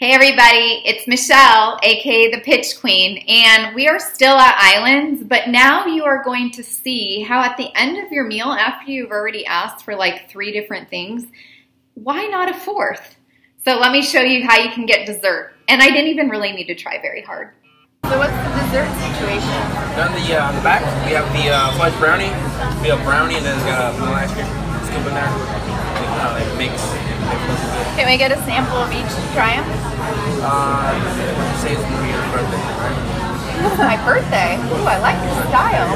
Hey everybody, it's Michelle, aka The Pitch Queen, and we are still at Islands, but now you are going to see how at the end of your meal, after you've already asked for like 3 different things, why not a 4th? So let me show you how you can get dessert. And I didn't even really need to try very hard. So what's the dessert situation? Down the, on the back, we have the fudge brownie, we have brownie, and then it's got a little ice cream scoop in there, like mix. Can we get a sample of each to try them? Say it's going to be your birthday, right? It's my birthday? Ooh, I like your style.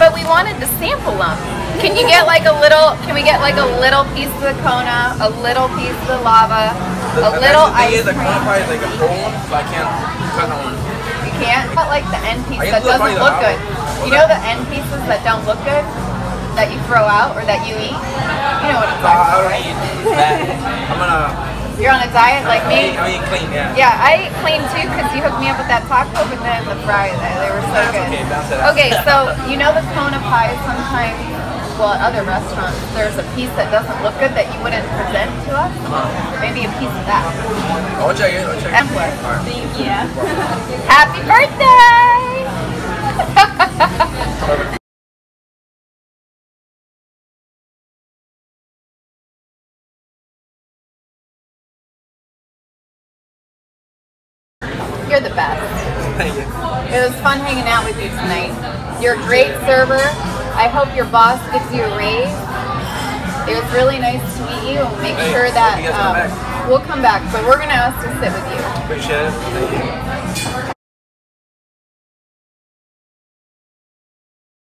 But we wanted to sample them. Can you get like a little, can we get like a little piece of the Kona, a little piece of the lava, a little ice cream? The Kona pie is like a whole one, so I can't cut on one. You can't? I got like the end piece that doesn't look good. You know the end pieces that don't look good? That you throw out or that you eat? You know what it's like, right? You're on a diet like me? I eat clean, yeah. Yeah, I eat clean too because you hooked me up with that taco, but then the fries, they were so good. Okay, so you know the Kona pie sometimes, well at other restaurants, there's a piece that doesn't look good that you wouldn't present to us? Maybe a piece of that. I'll check it, I'll check it. Thank you. Happy birthday! You're the best. Thank you. It was fun hanging out with you tonight. You're a great server. I hope your boss gives you a raise. It was really nice to meet you. Make sure that we'll come back, but we're going to ask to sit with you. Appreciate it. Thank you.